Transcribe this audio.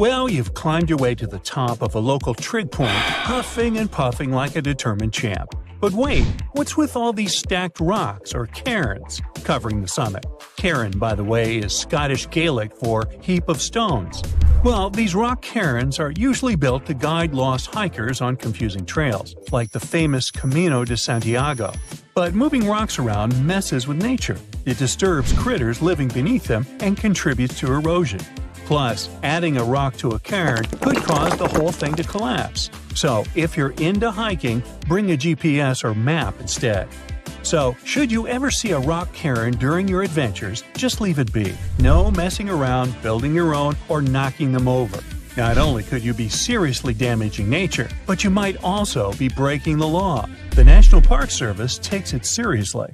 Well, you've climbed your way to the top of a local trig point, huffing and puffing like a determined champ. But wait, what's with all these stacked rocks, or cairns, covering the summit? Cairn, by the way, is Scottish Gaelic for heap of stones. Well, these rock cairns are usually built to guide lost hikers on confusing trails, like the famous Camino de Santiago. But moving rocks around messes with nature. It disturbs critters living beneath them and contributes to erosion. Plus, adding a rock to a cairn could cause the whole thing to collapse. So, if you're into hiking, bring a GPS or map instead. So, should you ever see a rock cairn during your adventures, just leave it be. No messing around, building your own, or knocking them over. Not only could you be seriously damaging nature, but you might also be breaking the law. The National Park Service takes it seriously.